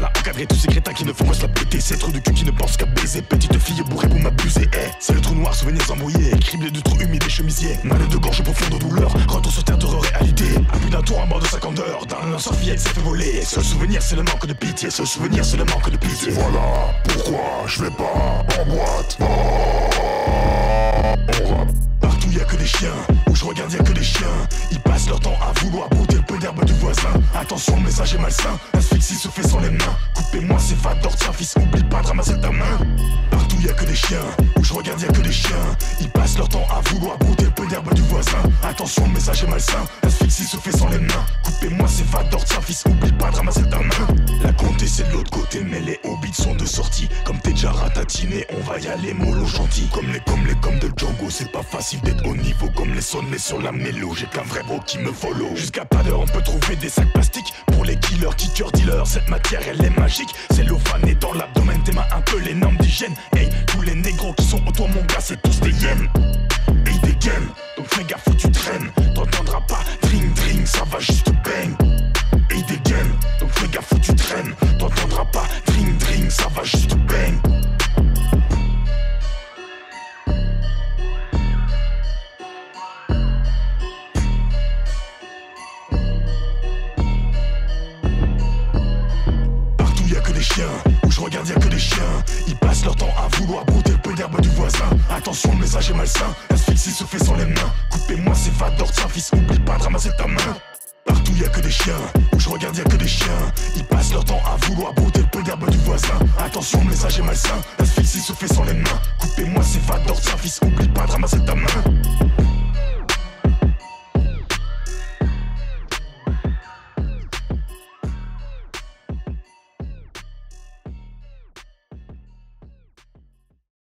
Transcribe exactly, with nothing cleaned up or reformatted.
mal à encadrer tous ces crétins qui ne font qu'à se la péter. Ces trous de cul qui ne pensent qu'à baiser. Petite fille bourrée pour m'abuser. Hey, c'est le trou noir, souvenirs embrouillés. Criblé de trous humides et chemisiers. Mal de gorge profonde de douleur. Retour sur terre de réalité. À plus d'un tour en bord de cinquante heures. D'un lanceur fillette s'est fait voler. Seul souvenir c'est le manque de pitié. Seul souvenir c'est le manque de pitié. Voilà pourquoi je vais pas en boîte. Oh, on rappe. Partout y'a que des chiens, où je regarde y'a que des chiens. Ils passent leur temps à vouloir brouter le peu d'herbe du voisin. Attention, le message est malsain, l'asphyxie se fait sans les mains. Coupez-moi ces fades d'or, tiens fils, oublie pas de ramasser ta main. Partout y'a que des chiens, où je regarde y'a que des chiens. Ils passent leur temps à vouloir brouter le peu d'herbe du voisin. Attention, le message est malsain, l'asphyxie se fait sans les mains. Coupez-moi ces fades d'or, tiens fils, oublie pas de ramasser ta main. La comté c'est de l'autre côté, mais les hobbits sont de sortie. Comme t'es déjà ratatiné, on va y aller mollo gentil. Comme les comme les comme de Django, c'est pas facile d'être au niveau comme les sonnets sur la mélo. J'ai qu'un vrai bro qui me follow. Jusqu'à pas d'heure on peut trouver des sacs plastiques pour les killers, kickers, dealers. Cette matière elle est magique. C'est l'ophané dans l'abdomen. T'es un peu les normes d'hygiène. Hey, tous les négros qui sont autour mon gars c'est tous des hyènes. Hey, des gaines. Donc fais gaffe où tu traînes. T'entendras pas dring dring, ça va juste bang. Hey, des gaines. Donc fais gaffe où tu traînes. T'entendras pas dring dring, ça va juste bang. Où je regarde y'a que des chiens. Ils passent leur temps à vouloir brouter le peu d'herbe du voisin. Attention, le message est malsain, l'asphyxie se fait sans les mains. Coupez-moi ces fades d'or, tiens fils, oublie pas de ramasser ta main. Partout y'a que des chiens, où je regarde y'a que des chiens. Ils passent leur temps à vouloir brouter le peu d'herbe du voisin. Attention, le message est malsain, l'asphyxie se fait sans les mains. Coupez-moi ces fades d'or, tiens fils, oublie pas de ramasser ta main.